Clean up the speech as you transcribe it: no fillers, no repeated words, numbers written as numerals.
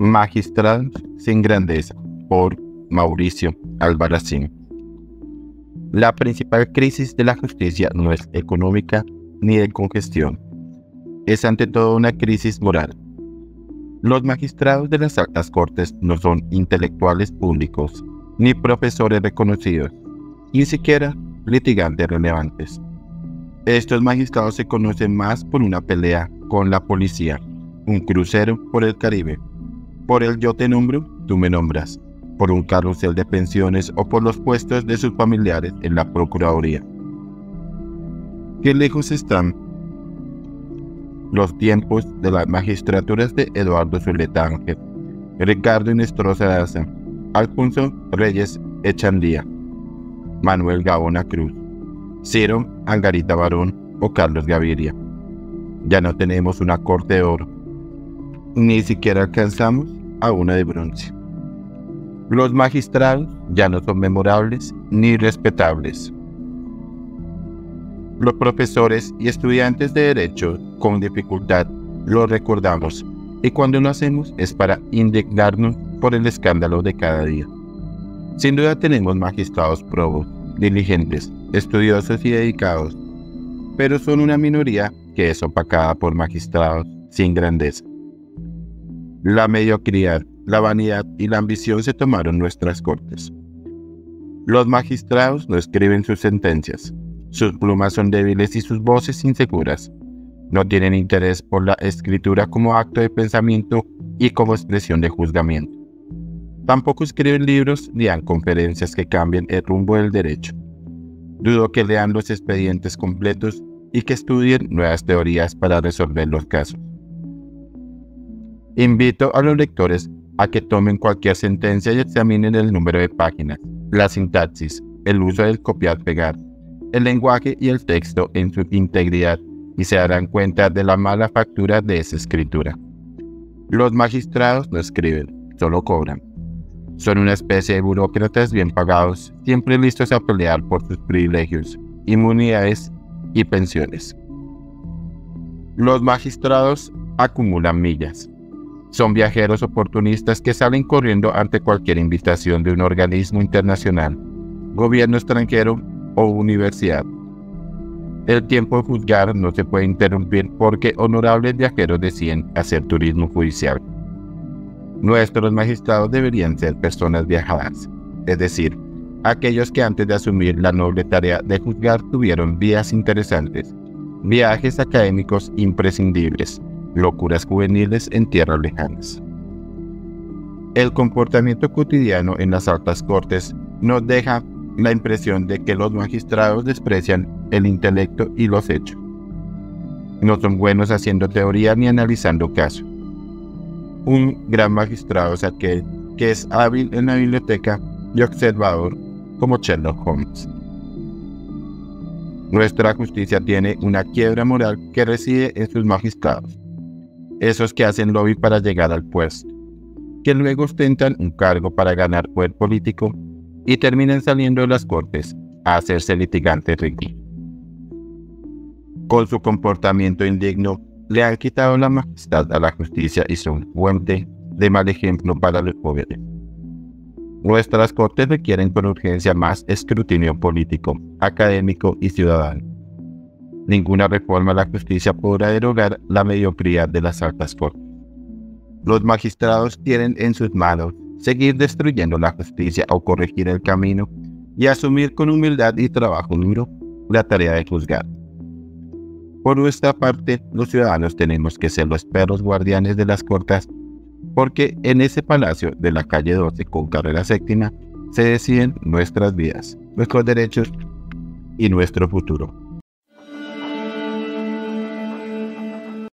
Magistral sin grandeza, por Mauricio Albarracín. La principal crisis de la justicia no es económica ni de congestión, es ante todo una crisis moral. Los magistrados de las altas cortes no son intelectuales públicos, ni profesores reconocidos, ni siquiera litigantes relevantes. Estos magistrados se conocen más por una pelea con la policía, un crucero por el Caribe, por el yo te nombro, tú me nombras, por un carrusel de pensiones o por los puestos de sus familiares en la Procuraduría. ¿Qué lejos están los tiempos de las magistraturas de Eduardo Suescún Ángel, Ricardo Inestrosa Daza, Alfonso Reyes Echandía, Manuel Gaona Cruz, Ciro Angarita Barón o Carlos Gaviria? Ya no tenemos una corte de oro, ni siquiera alcanzamos a una de bronce. Los magistrados ya no son memorables ni respetables. Los profesores y estudiantes de derecho con dificultad lo recordamos, y cuando lo hacemos es para indignarnos por el escándalo de cada día. Sin duda tenemos magistrados probos, diligentes, estudiosos y dedicados, pero son una minoría que es opacada por magistrados sin grandeza. La mediocridad, la vanidad y la ambición se tomaron nuestras cortes. Los magistrados no escriben sus sentencias, sus plumas son débiles y sus voces inseguras. No tienen interés por la escritura como acto de pensamiento y como expresión de juzgamiento. Tampoco escriben libros ni dan conferencias que cambien el rumbo del derecho. Dudo que lean los expedientes completos y que estudien nuevas teorías para resolver los casos. Invito a los lectores a que tomen cualquier sentencia y examinen el número de páginas, la sintaxis, el uso del copiar-pegar, el lenguaje y el texto en su integridad, y se darán cuenta de la mala factura de esa escritura. Los magistrados no escriben, solo cobran. Son una especie de burócratas bien pagados, siempre listos a pelear por sus privilegios, inmunidades y pensiones. Los magistrados acumulan millas. Son viajeros oportunistas que salen corriendo ante cualquier invitación de un organismo internacional, gobierno extranjero o universidad. El tiempo de juzgar no se puede interrumpir porque honorables viajeros deciden hacer turismo judicial. Nuestros magistrados deberían ser personas viajadas, es decir, aquellos que antes de asumir la noble tarea de juzgar tuvieron vidas interesantes, viajes académicos imprescindibles, locuras juveniles en tierras lejanas. El comportamiento cotidiano en las altas cortes nos deja la impresión de que los magistrados desprecian el intelecto y los hechos. No son buenos haciendo teoría ni analizando casos. Un gran magistrado es aquel que es hábil en la biblioteca y observador, como Sherlock Holmes. Nuestra justicia tiene una quiebra moral que reside en sus magistrados, esos que hacen lobby para llegar al puesto, que luego ostentan un cargo para ganar poder político y terminan saliendo de las cortes a hacerse litigantes ricos. Con su comportamiento indigno le han quitado la majestad a la justicia y son fuente de mal ejemplo para los jóvenes. Nuestras cortes requieren con urgencia más escrutinio político, académico y ciudadano. Ninguna reforma a la justicia podrá derogar la mediocridad de las altas cortes. Los magistrados tienen en sus manos seguir destruyendo la justicia o corregir el camino y asumir con humildad y trabajo duro la tarea de juzgar. Por nuestra parte, los ciudadanos tenemos que ser los perros guardianes de las cortes, porque en ese palacio de la calle 12 con carrera séptima se deciden nuestras vidas, nuestros derechos y nuestro futuro.